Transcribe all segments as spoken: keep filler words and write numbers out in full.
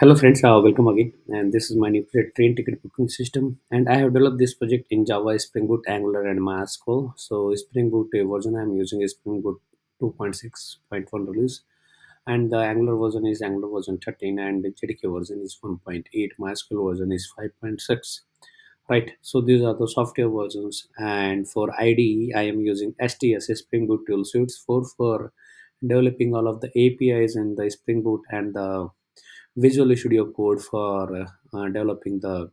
Hello friends, uh, welcome again, and this is my new train ticket booking system, and I have developed this project in Java, Spring Boot, Angular and MySQL. So Spring Boot version I am using is Spring Boot two point six point one release, and the Angular version is Angular version thirteen, and the J D K version is one point eight, MySQL version is five point six. Right, so these are the software versions, and for I D E I am using S T S, Spring Boot Tool Suites, for, for developing all of the A P Is in the Spring Boot, and the Visual Studio Code for uh, developing the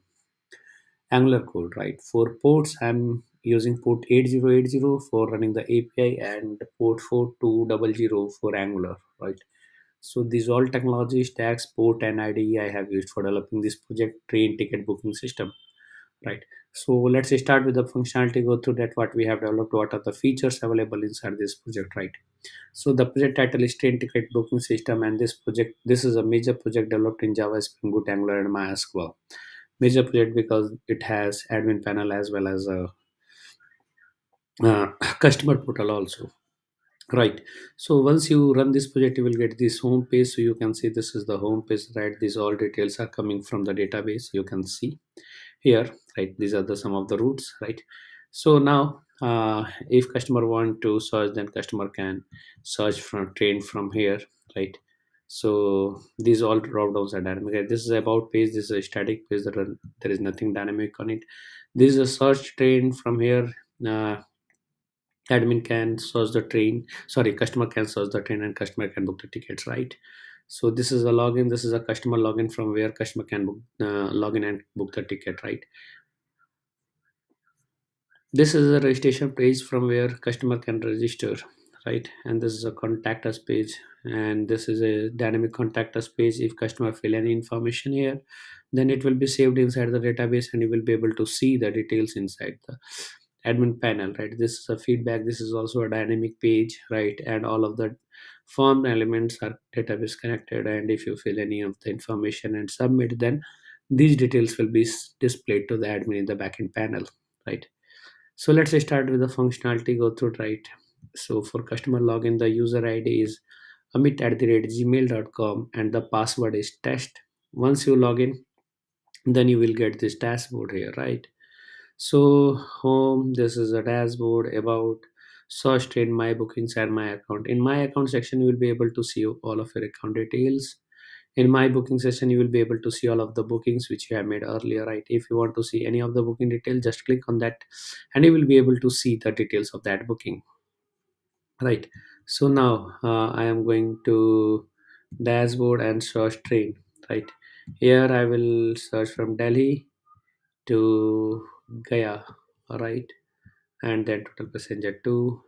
Angular code. Right, for ports I'm using port eighty eighty for running the A P I, and port forty-two hundred for Angular. Right, so these all technology stacks, port and I D E I have used for developing this project, train ticket booking system. Right, so let's start with the functionality, go through that what we have developed, what are the features available inside this project. Right, so the project title is train ticket booking system, and this project this is a major project developed in Java, Spring Boot, Angular and MySQL. Major project because it has admin panel as well as a, a customer portal also. Right, so once you run this project you will get this home page. So you can see this is the home page. Right, these all details are coming from the database, you can see here. Right, these are the some of the routes. Right, so now uh, if customer want to search, then customer can search from train from here. Right, so these all drop downs are dynamic. Right? This is about page, this is a static page, that are, there is nothing dynamic on it. This is a search train from here. uh, admin can search the train, sorry customer can search the train, and customer can book the tickets. Right, so this is a login, this is a customer login from where customer can book, uh, login and book the ticket. Right, this is a registration page from where customer can register. Right, and this is a contact us page, and this is a dynamic contact us page. If customer fill any information here, then it will be saved inside the database, and you will be able to see the details inside the admin panel. Right, this is a feedback, this is also a dynamic page. Right, and all of the form elements are database connected, and if you fill any of the information and submit, then these details will be displayed to the admin in the backend panel. Right, so let's start with the functionality, go through. Right, so for customer login the user I D is amit at the rate gmail dot com, and the password is test. Once you log in, then you will get this dashboard here. Right, so home, this is a dashboard, about, search train, my bookings and my account. In my account section you will be able to see all of your account details. In my booking session you will be able to see all of the bookings which you have made earlier. Right, if you want to see any of the booking details, just click on that and you will be able to see the details of that booking. Right, so now uh, I am going to dashboard and search train. Right, here I will search from Delhi to Gaya. All right, and then total passenger two,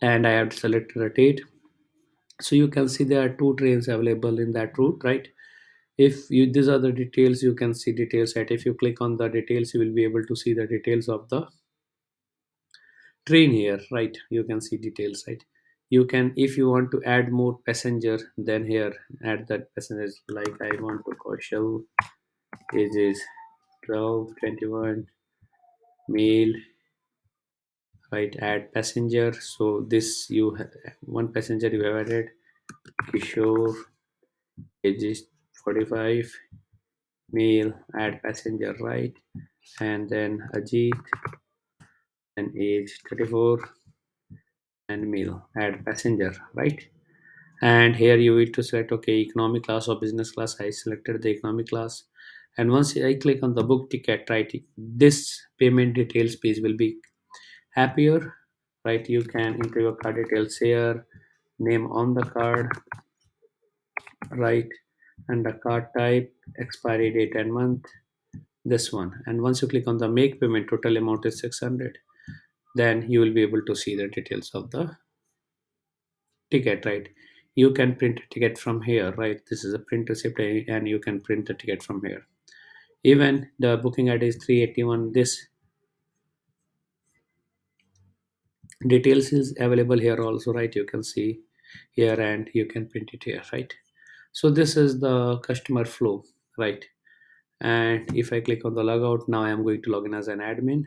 and I have selected a date. So you can see there are two trains available in that route. Right, if you these are the details, you can see details set. If you click on the details you will be able to see the details of the train here. Right, you can see details. Right, you can, if you want to add more passenger, then here add that passenger. Like I want to Kaushal, it is twelve twenty-one, male. Right, add passenger. So this you have one passenger you have added, Kishore, age is forty-five, male, add passenger. Right, and then Ajit, and age thirty-four, and male, add passenger. Right, and here you need to select okay economic class or business class. I selected the economic class, and once I click on the book ticket, right, this payment details page will be appear. Right, you can enter your card details here, name on the card. Right, and the card type, expiry date and month, this one. And once you click on the make payment, total amount is six hundred, then you will be able to see the details of the ticket. Right, you can print a ticket from here. Right, this is a print receipt, and you can print the ticket from here. Even the booking I D is three eighty-one, this details is available here also. Right, you can see here, and you can print it here. Right, so this is the customer flow. Right, and if I click on the logout, now I am going to log in as an admin.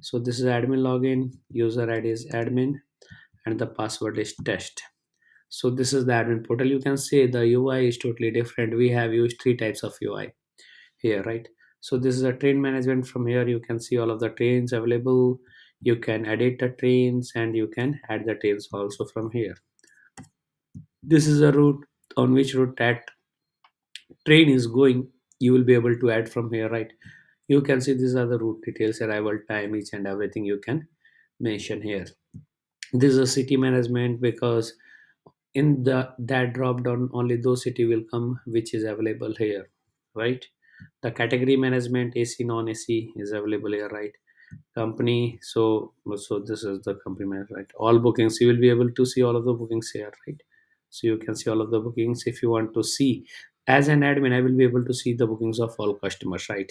So this is admin login, user I D is admin, and the password is test. So this is the admin portal. You can see the U I is totally different. We have used three types of U I here, right? So this is a train management. From here you can see all of the trains available. You can edit the trains and you can add the trains also from here. This is a route, on which route that train is going. You will be able to add from here, right? You can see these are the route details, arrival time, each and everything you can mention here. This is a city management, because in the that drop down only those city will come which is available here, right? The category management, A C, non A C is available here, right? Company, so so this is the company management, right? All bookings, you will be able to see all of the bookings here, right? So you can see all of the bookings. If you want to see as an admin, I will be able to see the bookings of all customers, right?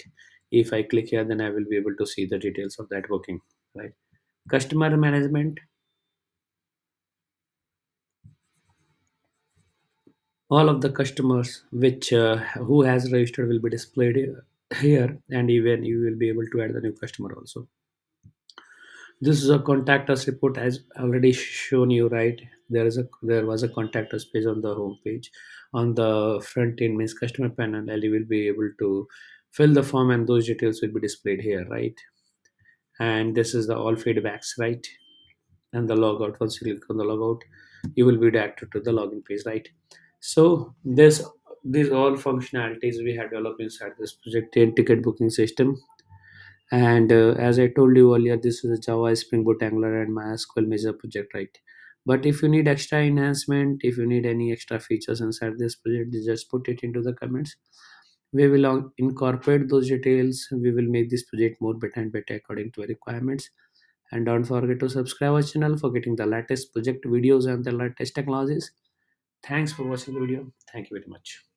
If I click here, then I will be able to see the details of that booking, right? Customer management, all of the customers which uh, who has registered will be displayed here, and even you will be able to add the new customer also. This is a contact us report, as already shown you, right? There is a there was a contact us page on the home page. On the front end means customer panel, and you will be able to fill the form, and those details will be displayed here, right? And this is the all feedbacks, right? And the logout. Once you click on the logout, you will be directed to the login page, right? So this these all functionalities we have developed inside this project and ticket booking system. And uh, as I told you earlier, this is a Java, Spring Boot, Angular and MySQL major project, right? But if you need extra enhancement, if you need any extra features inside this project, just put it into the comments. We will incorporate those details. We will make this project more better and better according to our requirements. And don't forget to subscribe our channel for getting the latest project videos and the latest technologies. Thanks for watching the video. Thank you very much.